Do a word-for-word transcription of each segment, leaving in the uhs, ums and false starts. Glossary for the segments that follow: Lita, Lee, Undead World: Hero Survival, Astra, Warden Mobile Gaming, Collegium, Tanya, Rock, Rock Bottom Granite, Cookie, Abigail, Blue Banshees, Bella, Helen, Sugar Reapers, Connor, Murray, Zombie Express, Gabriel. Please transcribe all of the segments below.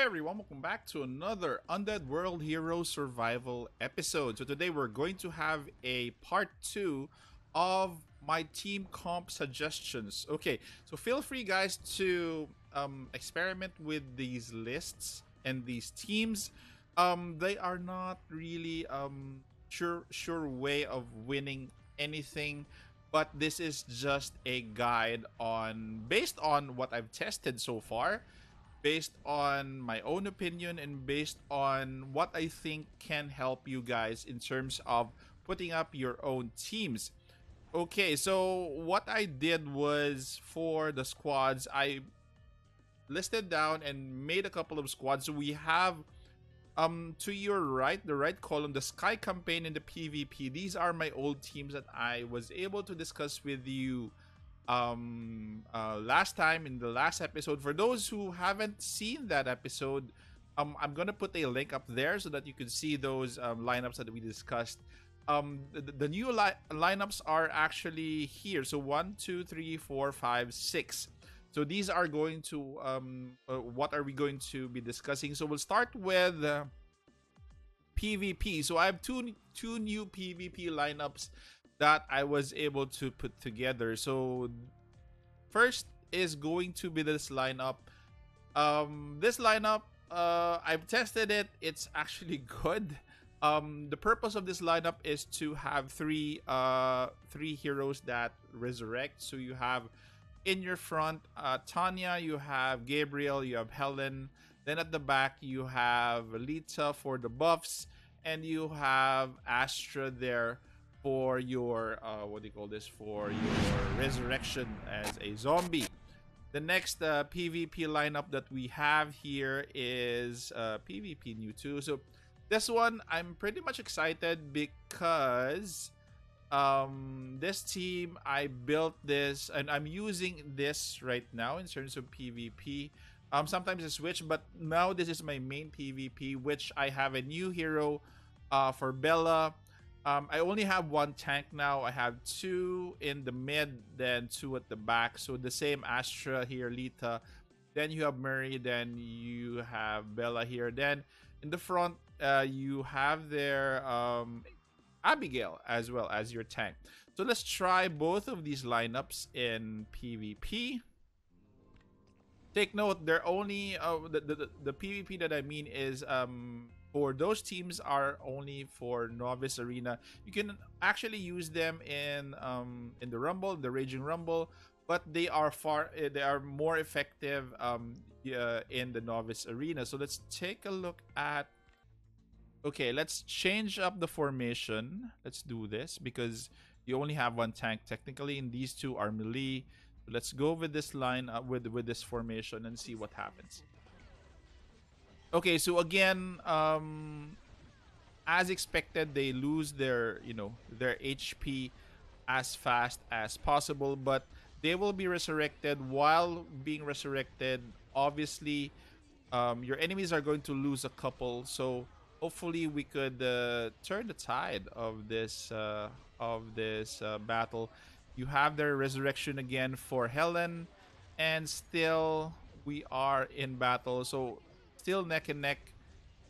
Hey everyone, welcome back to another Undead World Hero Survival episode. So today we're going to have a part two of my team comp suggestions. Okay, so feel free guys to um, experiment with these lists and these teams. Um, they are not really um, sure, sure way of winning anything. But this is just a guide on based on what I've tested so far. Based on my own opinion and based on what I think can help you guys in terms of putting up your own teams. Okay, so what I did was for the squads, I listed down and made a couple of squads. So we have um, to your right, the right column, the Sky Campaign and the P v P. These are my old teams that I was able to discuss with you um uh last time in the last episode. For those who haven't seen that episode, um I'm gonna put a link up there so that you can see those um, lineups that we discussed. um the, the new li lineups are actually here. So one two three four five six, so these are going to um uh, what are we going to be discussing. So we'll start with uh, P v P. So I have two two new P v P lineups that I was able to put together. So first is going to be this lineup. Um, this lineup, uh, I've tested it. It's actually good. Um, the purpose of this lineup is to have three uh, three heroes that resurrect. So you have in your front uh, Tanya, you have Gabriel, you have Helen. Then at the back you have Lita for the buffs, and you have Astra there for your uh what do you call this for your resurrection as a zombie. The next uh, P v P lineup that we have here is uh P v P new too. So this one I'm pretty much excited because um this team, I built this and I'm using this right now in terms of P v P. Um sometimes I switch, but now this is my main P v P, which I have a new hero uh for Bella. Um, I only have one tank now. I have two in the mid, then two at the back. So the same Astra here, Lita. Then you have Murray, then you have Bella here. Then in the front, uh, you have their um, Abigail as well as your tank. So let's try both of these lineups in P v P. Take note, they're only uh, the, the, the P v P that I mean is... Um, For those teams are only for novice arena. You can actually use them in um, in the Rumble, the Raging Rumble, but they are far they are more effective um, uh, in the novice arena. So let's take a look at. Okay, let's change up the formation. Let's do this because you only have one tank technically, and these two are melee. Let's go with this line uh, with with this formation and see what happens. Okay, so again, um, as expected, they lose their, you know, their H P as fast as possible, but they will be resurrected. While being resurrected, obviously, um, your enemies are going to lose a couple. So hopefully, we could uh, turn the tide of this uh, of this uh, battle. You have their resurrection again for Helen, and still we are in battle. So. Still neck and neck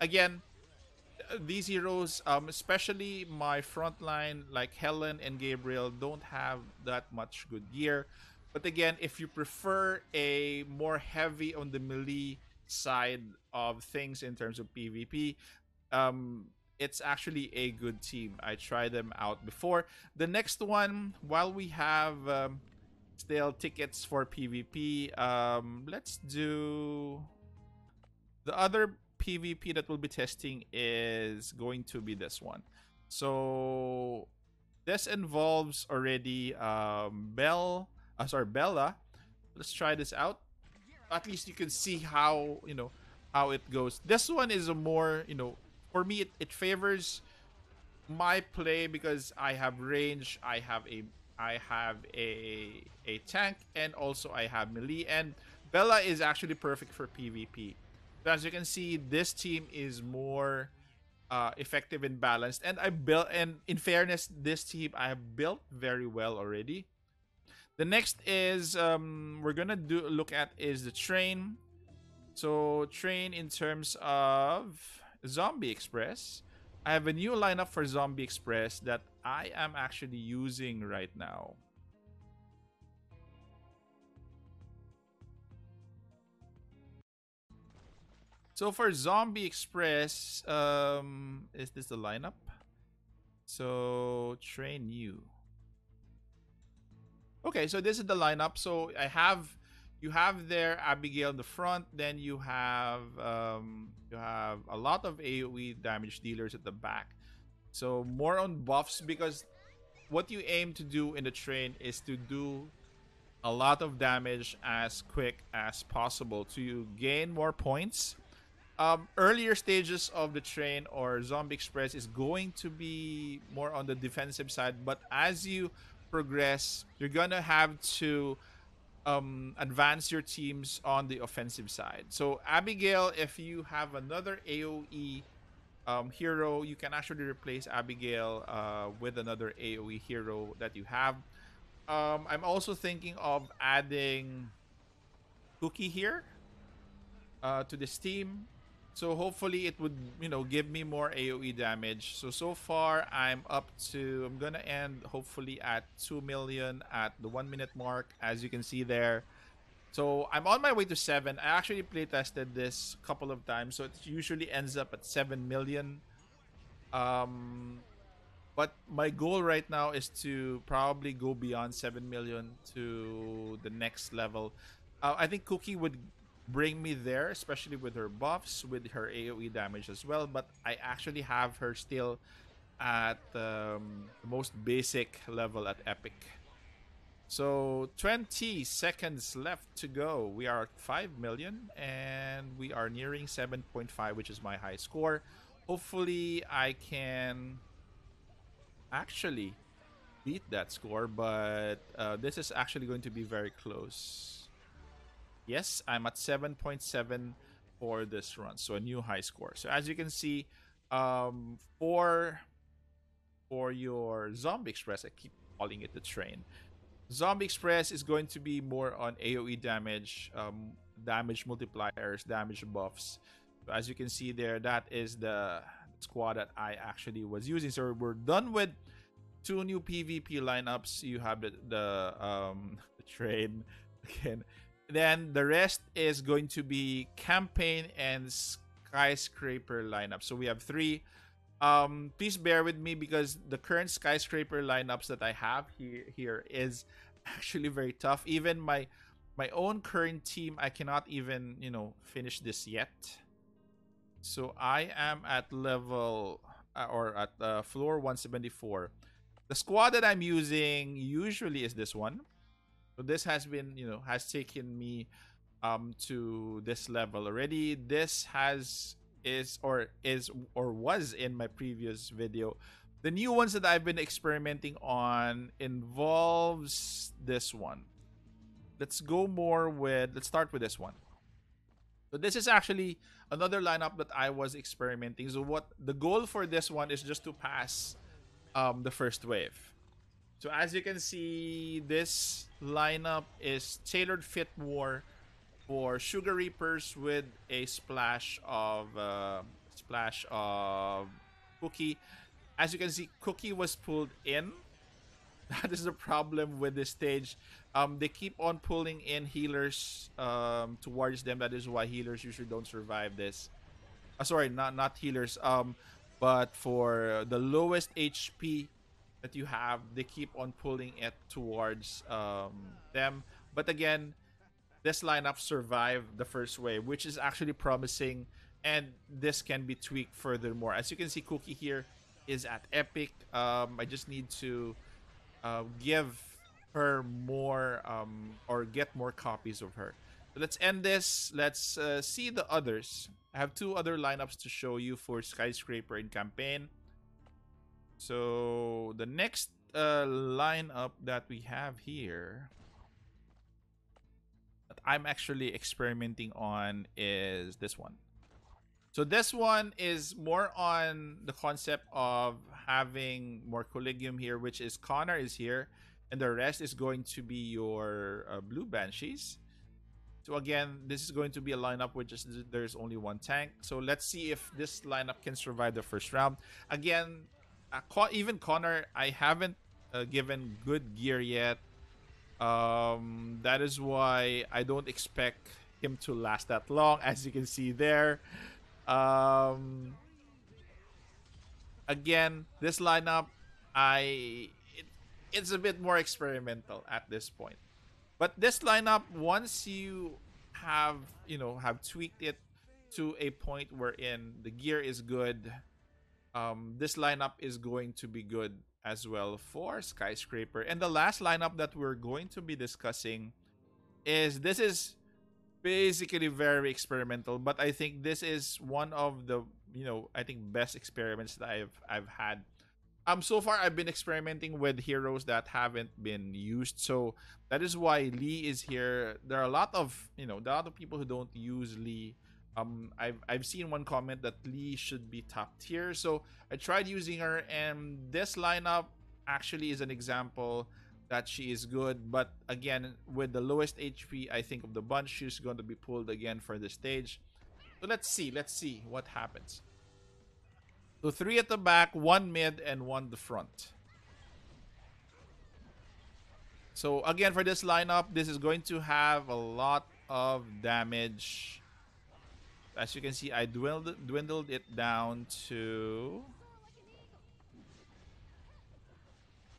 again. These heroes, um, especially my front line like Helen and Gabriel, don't have that much good gear. But again, if you prefer a more heavy on the melee side of things in terms of P v P, um, it's actually a good team. I tried them out before. The next one, while we have um, still tickets for P v P, um, let's do. The other P v P that we'll be testing is going to be this one. So this involves already um, Bell, uh, sorry, Bella. Let's try this out. At least you can see how, you know, how it goes. This one is a more, you know, for me, it, it favors my play because I have range, I have a, I have a, a tank, and also I have melee. And Bella is actually perfect for P v P. As you can see, this team is more uh, effective and balanced. And I built, and in fairness, this team I have built very well already. The next is um, we're gonna do look at is the train. So train in terms of Zombie Express. I have a new lineup for Zombie Express that I am actually using right now. So for Zombie Express, um, is this the lineup? So train you. Okay, so this is the lineup. So I have, you have there Abigail in the front. Then you have um, you have a lot of A O E damage dealers at the back. So more on buffs, because what you aim to do in the train is to do a lot of damage as quick as possible to gain more points. Um, earlier stages of the train or Zombie Express is going to be more on the defensive side, but as you progress, you're gonna have to um, advance your teams on the offensive side. So Abigail, if you have another A O E um, hero, you can actually replace Abigail uh, with another A O E hero that you have. Um, I'm also thinking of adding Cookie here uh, to this team. So hopefully it would, you know, give me more A O E damage. So, so far I'm up to, I'm going to end hopefully at two million at the one minute mark, as you can see there. So I'm on my way to seven. I actually play tested this a couple of times. So it usually ends up at seven million. Um, but my goal right now is to probably go beyond seven million to the next level. Uh, I think Cookie would bring me there, especially with her buffs, with her A O E damage as well. But I actually have her still at um, the most basic level at epic. So twenty seconds left to go. We are at five million and we are nearing seven point five, which is my high score. Hopefully I can actually beat that score, but uh, this is actually going to be very close. Yes, I'm at seven point seven for this run. So a new high score. So as you can see, um, for, for your Zombie Express, I keep calling it the train. Zombie Express is going to be more on A O E damage, um, damage multipliers, damage buffs. So as you can see there, that is the squad that I actually was using. So we're done with two new PvP lineups. You have the, the, um, the train again. Then the rest is going to be campaign and skyscraper lineup. So we have three. Um, please bear with me because the current skyscraper lineups that I have here here is actually very tough. Even my my own current team, I cannot even, you know, finish this yet. So I am at level uh, or at uh, floor one seventy-four. The squad that I'm using usually is this one. So this has been, you know, has taken me um, to this level already. This has is or is or was in my previous video. The new ones that I've been experimenting on involves this one. Let's go more with, let's start with this one. So this is actually another lineup that I was experimenting. So what the goal for this one is just to pass um, the first wave. So as you can see, this lineup is tailored fit more for Sugar Reapers with a splash of uh, splash of Cookie. As you can see, Cookie was pulled in. That is the problem with this stage. Um, they keep on pulling in healers um, towards them. That is why healers usually don't survive this. Uh, sorry, not not healers. Um, but for the lowest H P that you have, they keep on pulling it towards um, them. But again, this lineup survived the first wave, which is actually promising, and this can be tweaked furthermore. As you can see, Cookie here is at epic. Um, I just need to uh, give her more um, or get more copies of her. So let's end this. Let's uh, see the others. I have two other lineups to show you for Skyscraper and Campaign. So the next uh, lineup that we have here that I'm actually experimenting on is this one. So this one is more on the concept of having more Collegium here, which is Connor is here, and the rest is going to be your uh, Blue Banshees. So again, this is going to be a lineup which is there's only one tank. So let's see if this lineup can survive the first round. Again, uh, even Connor, I haven't uh, given good gear yet. Um, that is why I don't expect him to last that long, as you can see there. Um, again, this lineup, I it, it's a bit more experimental at this point. But this lineup, once you have, you know, have tweaked it to a point wherein the gear is good, um, this lineup is going to be good as well for Skyscraper. And the last lineup that we're going to be discussing is, this is basically very experimental, but I think this is one of the, you know, I think best experiments that I've, I've had. Um, so far, I've been experimenting with heroes that haven't been used, so that is why Lee is here. There are a lot of, you know, there are a lot of people who don't use Lee. Um, I've, I've seen one comment that Lee should be top tier, so I tried using her, and this lineup actually is an example that she is good, but again, with the lowest H P, I think, of the bunch, she's going to be pulled again for the stage. So let's see, let's see what happens. So three at the back, one mid, and one the front. So again, for this lineup, this is going to have a lot of damage. As you can see, I dwindled, dwindled it down to...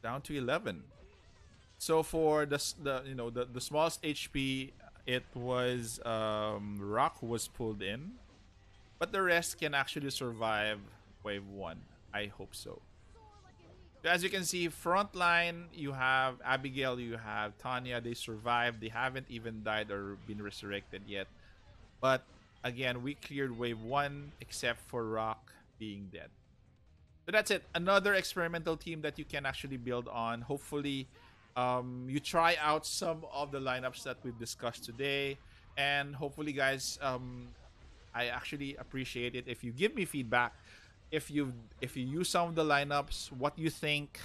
Down to eleven. So for the, the you know, the, the smallest H P, it was... Um, Rock was pulled in. But the rest can actually survive... Wave one. I hope so. As you can see, front line, you have Abigail, you have Tanya. They survived. They haven't even died or been resurrected yet. But again, we cleared wave one, except for Rock being dead. So that's it. Another experimental team that you can actually build on. Hopefully, um, you try out some of the lineups that we've discussed today. And hopefully, guys, um, I actually appreciate it if you give me feedback. If you if you use some of the lineups, what you think?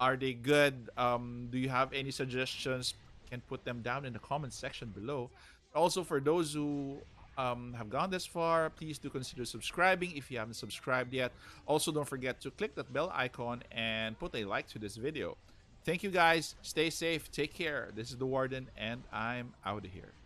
Are they good? Um, do you have any suggestions? You can put them down in the comment section below. Also, for those who um, have gone this far, please do consider subscribing if you haven't subscribed yet. Also, don't forget to click that bell icon and put a like to this video. Thank you, guys. Stay safe. Take care. This is the Warden, and I'm out of here.